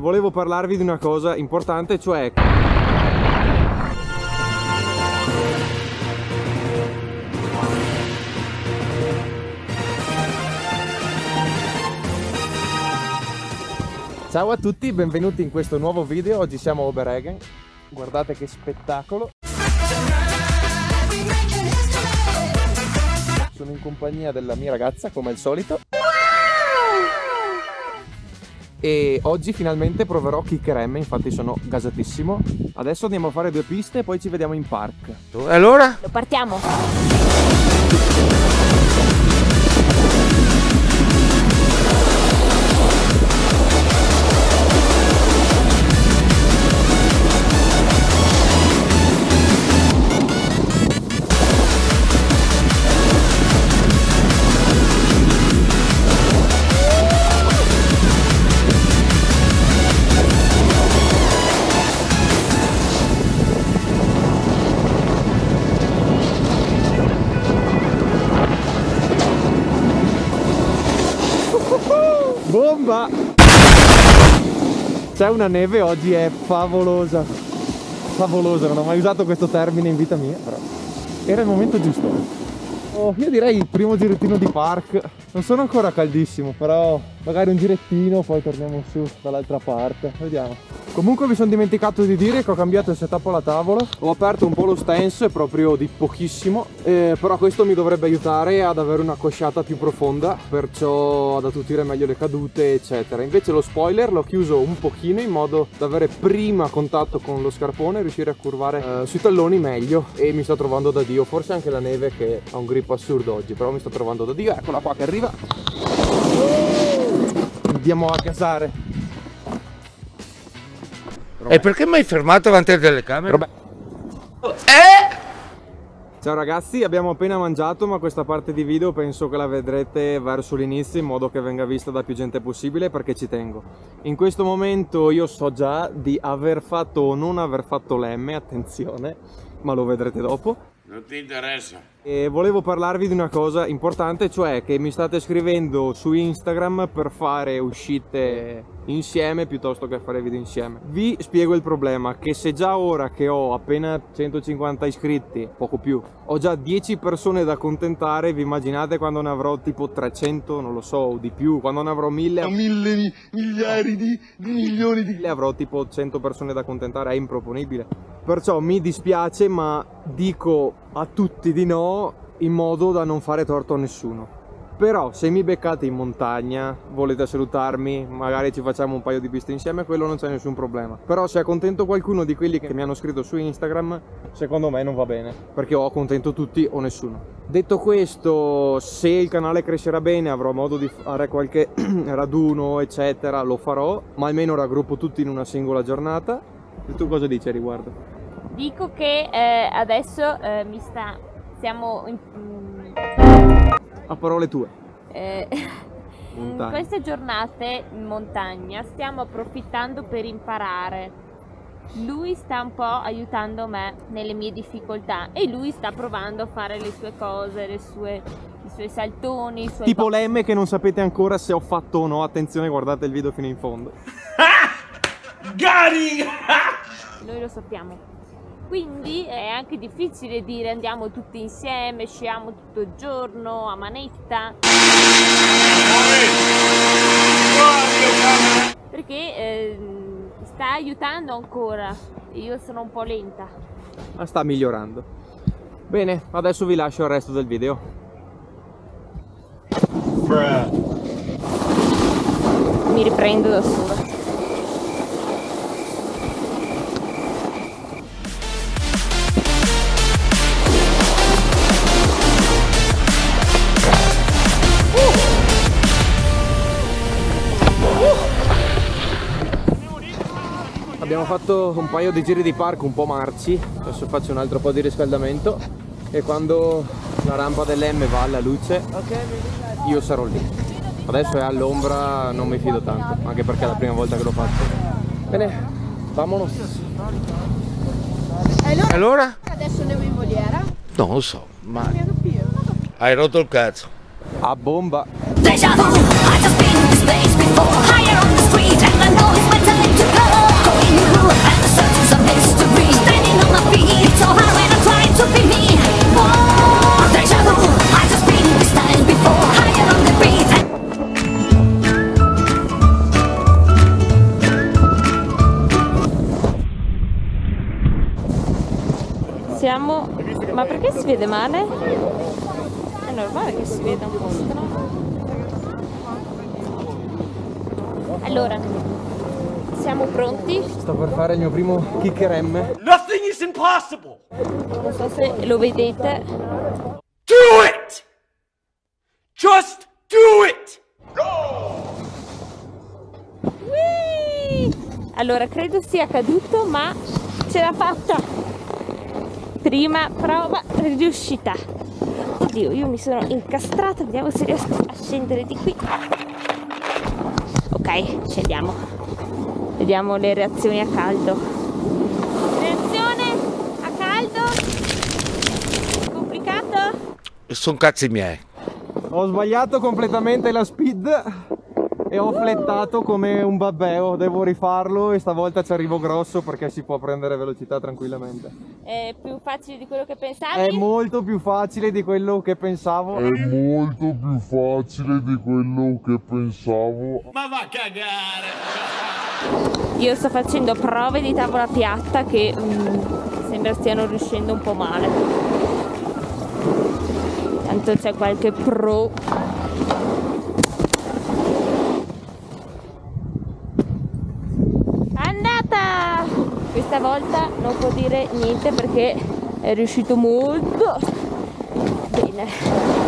Volevo parlarvi di una cosa importante, cioè ciao a tutti, benvenuti in questo nuovo video. Oggi siamo a Obereggen, guardate che spettacolo. Sono in compagnia della mia ragazza, come al solito. E oggi finalmente proverò Kicker M, infatti sono gasatissimo. Adesso andiamo a fare due piste e poi ci vediamo in park. Allora? Partiamo! Bomba! C'è una neve oggi, è favolosa. Favolosa, non ho mai usato questo termine in vita mia, però era il momento giusto. Oh, io direi il primo girettino di park. Non sono ancora caldissimo, però magari un girettino, poi torniamo su dall'altra parte. Vediamo. Comunque mi sono dimenticato di dire che ho cambiato il setup alla tavola. Ho aperto un po' lo stance, proprio di pochissimo, però questo mi dovrebbe aiutare ad avere una cosciata più profonda, perciò ad attutire meglio le cadute eccetera. Invece lo spoiler l'ho chiuso un pochino in modo da avere prima contatto con lo scarpone e riuscire a curvare sui talloni meglio, e mi sto trovando da Dio. Forse anche la neve che ha un grip assurdo oggi, però mi sto trovando da Dio. Eccola qua che arriva. Andiamo a casare. E perché mi hai fermato davanti alle telecamere? Ciao ragazzi, abbiamo appena mangiato, ma questa parte di video penso che la vedrete verso l'inizio in modo che venga vista da più gente possibile, perché ci tengo. In questo momento io so già di aver fatto o non aver fatto l'M, attenzione, ma lo vedrete dopo. Non ti interessa. E volevo parlarvi di una cosa importante, cioè che mi state scrivendo su Instagram per fare uscite insieme piuttosto che fare video insieme. Vi spiego il problema, che se già ora che ho appena 150 iscritti, poco più, ho già 10 persone da accontentare, vi immaginate quando ne avrò tipo 300, non lo so, o di più, quando ne avrò 1000, miliardi di milioni di... avrò tipo 100 persone da accontentare, è improponibile. Perciò mi dispiace, ma dico a tutti di no in modo da non fare torto a nessuno. Però se mi beccate in montagna, volete salutarmi, magari ci facciamo un paio di piste insieme, quello non c'è nessun problema. Però se accontento qualcuno di quelli che mi hanno scritto su Instagram, secondo me non va bene, perché o accontento tutti o nessuno. Detto questo, se il canale crescerà bene avrò modo di fare qualche raduno eccetera, lo farò, ma almeno raggruppo tutti in una singola giornata. E tu cosa dici a riguardo? Dico che adesso siamo a parole tue. In queste giornate in montagna stiamo approfittando per imparare. Lui sta un po' aiutando me nelle mie difficoltà e lui sta provando a fare le sue cose, i suoi saltoni, tipo l'M che non sapete ancora se ho fatto o no. Attenzione, guardate il video fino in fondo. Gari! Noi lo sappiamo, quindi è anche difficile dire andiamo tutti insieme, sciamo tutto il giorno a manetta, perché sta aiutando ancora, io sono un po' lenta, ma sta migliorando. Bene, adesso vi lascio il resto del video. Mi riprendo da sola. Abbiamo fatto un paio di giri di parco un po' marci, adesso faccio un altro po' di riscaldamento e quando la rampa dell'M va alla luce io sarò lì. Adesso è all'ombra, non mi fido tanto, anche perché è la prima volta che lo faccio. Bene, vamonos. Allora? Adesso andiamo in voliera? Non lo so, ma hai rotto il cazzo. A bomba! siamo... Ma perché si vede male? È normale che si veda un po' strano. Allora, siamo pronti? Sto per fare il mio primo Kicker M. Nothing is impossible! Non so se lo vedete. Do it! Just do it! Go! Whee! Allora, credo sia caduto, ma ce l'ha fatta! Prima prova riuscita. Oddio, io mi sono incastrata, vediamo se riesco a scendere di qui. Ok, scendiamo. Vediamo le reazioni a caldo. Reazione a caldo? Complicato? Sono cazzi miei. Ho sbagliato completamente la speed e ho flettato come un babbeo. Devo rifarlo e stavolta ci arrivo grosso perché si può prendere velocità tranquillamente. È più facile di quello che pensavi? È molto più facile di quello che pensavo. Ma va a cagare! Io sto facendo prove di tavola piatta che sembra stiano riuscendo un po' male. Tanto c'è qualche pro. Andata! Questa volta non può dire niente perché è riuscito molto bene.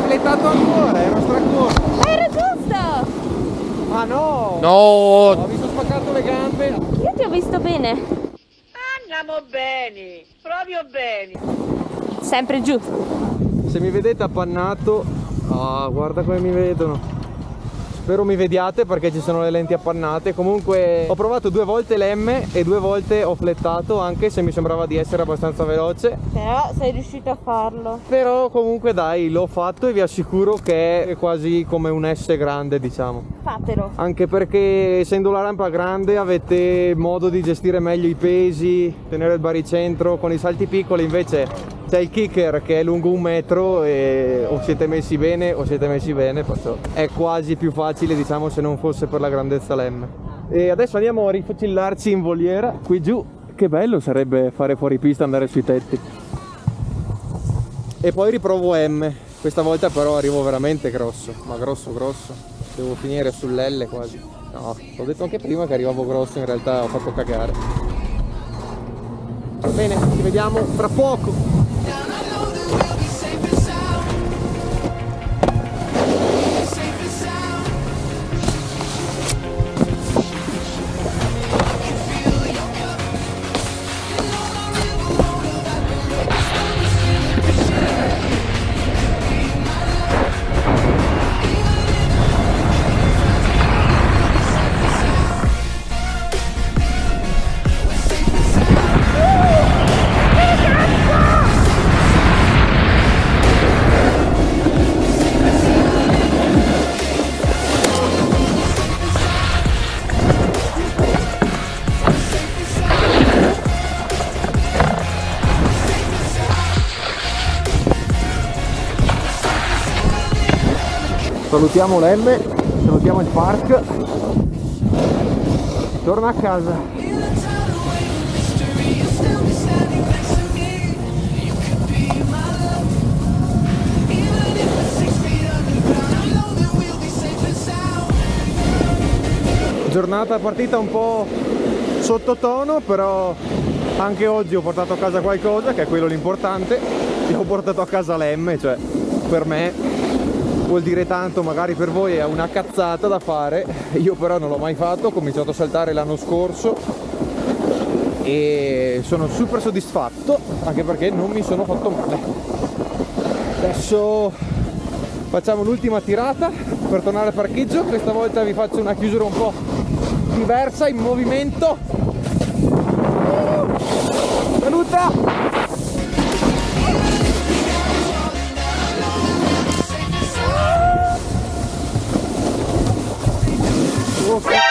Flettato ancora, era stracorso. Ma era giusto! Ma no! No! Ho visto spaccato le gambe. Io ti ho visto bene. Andiamo bene, proprio bene. Sempre giù. Se mi vedete appannato, ah, guarda come mi vedono. Spero mi vediate perché ci sono le lenti appannate. Comunque ho provato 2 volte l'M e 2 volte ho flettato, anche se mi sembrava di essere abbastanza veloce. Però sei riuscito a farlo. Però comunque dai, l'ho fatto e vi assicuro che è quasi come un S grande, diciamo. Fatelo. Anche perché essendo la rampa grande avete modo di gestire meglio i pesi, tenere il baricentro. Con i salti piccoli invece c'è il kicker che è lungo 1 metro e o siete messi bene o siete messi bene, perciò è quasi più facile, diciamo, se non fosse per la grandezza l'M. E adesso andiamo a rifocillarci in voliera qui giù. Che bello sarebbe fare fuori pista, andare sui tetti. E poi riprovo M. Questa volta però arrivo veramente grosso, ma grosso grosso. Devo finire sull'L quasi. No, l'ho detto anche prima che arrivavo grosso, in realtà ho fatto cagare. Bene, ci vediamo fra poco. Salutiamo l'M, salutiamo il park, torna a casa. Giornata partita un po' sottotono, però anche oggi ho portato a casa qualcosa, che è quello l'importante. Io ho portato a casa l'M, cioè per me vuol dire tanto, magari per voi è una cazzata da fare, io però non l'ho mai fatto, ho cominciato a saltare l'anno scorso e sono super soddisfatto, anche perché non mi sono fatto male. Adesso facciamo l'ultima tirata per tornare al parcheggio. Questa volta vi faccio una chiusura un po' diversa, in movimento. Saluta! Okay.